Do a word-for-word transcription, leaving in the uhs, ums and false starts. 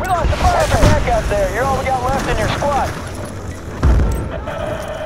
We lost a fire at the back out there. You're all we got left in your squad.